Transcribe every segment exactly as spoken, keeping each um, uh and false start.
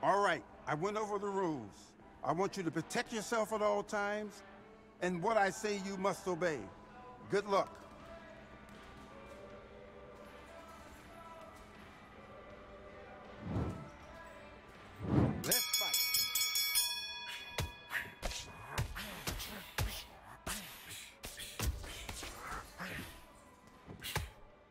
All right, I went over the rules. I want you to protect yourself at all times, and what I say you must obey. Good luck. Let's fight.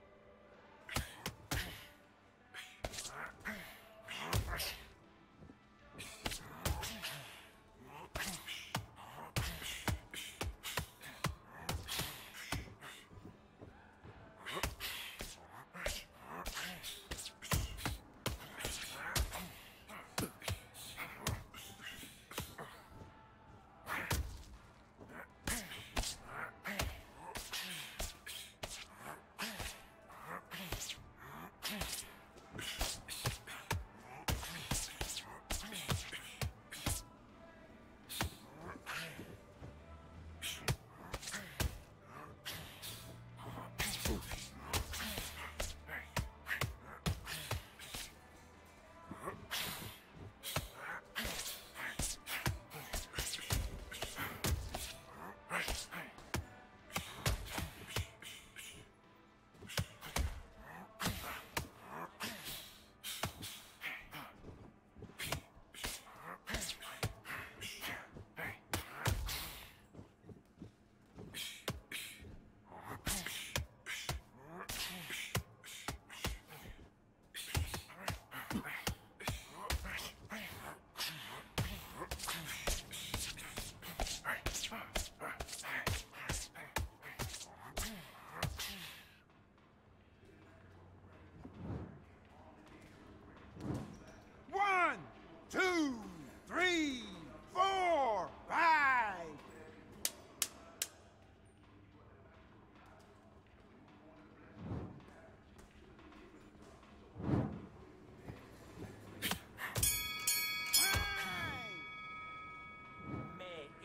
Jump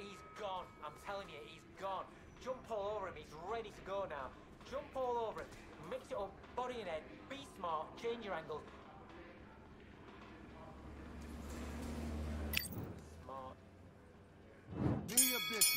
all over him, he's ready to go now. Jump all over him, mix it up, body and head, be smart, change your angles. Smart. Do your business.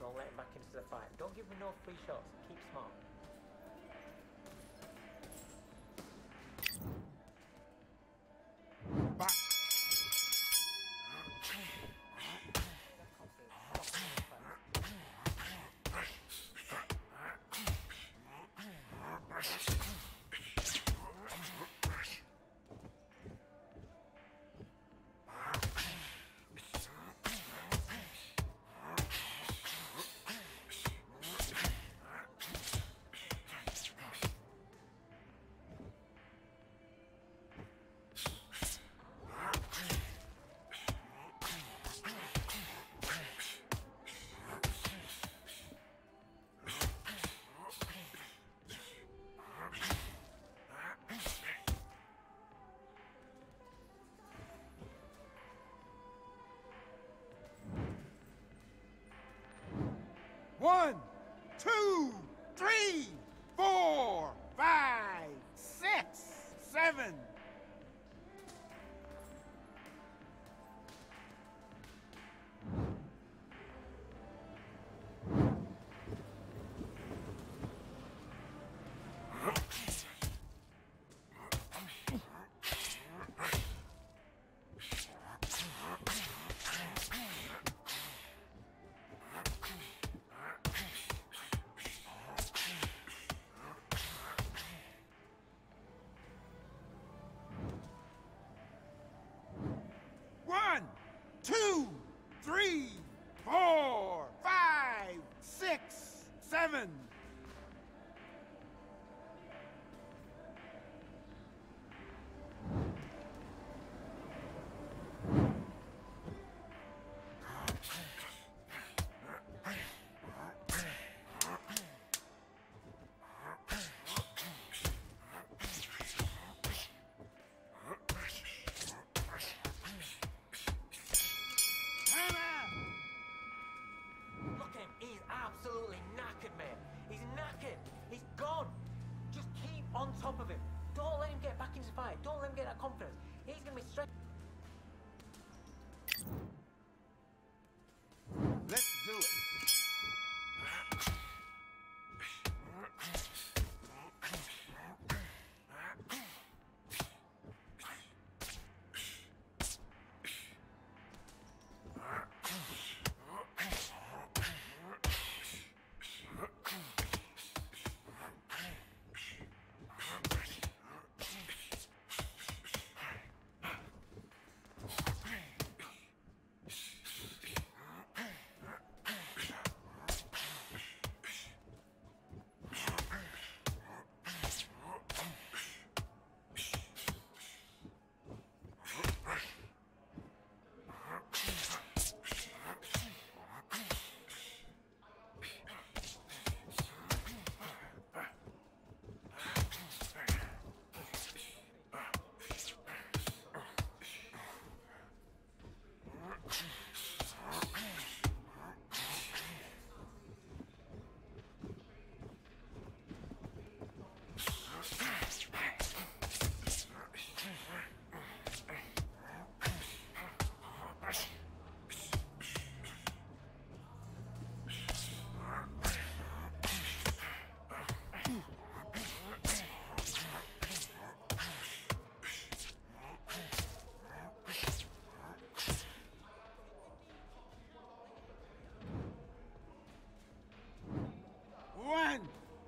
Don't let him back into the fight. Don't give him no free shots. Keep smart. Back. two, three, four, five, six, seven. Two, three, four, five, six, seven. Absolutely knackered, mate. He's knackered. He's gone. Just keep on top of him. Don't let him get back into the fight. Don't let him get that confidence. He's going to be straight. Let's do it.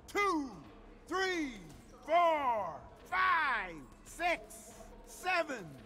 Two, three, four, five, six, seven.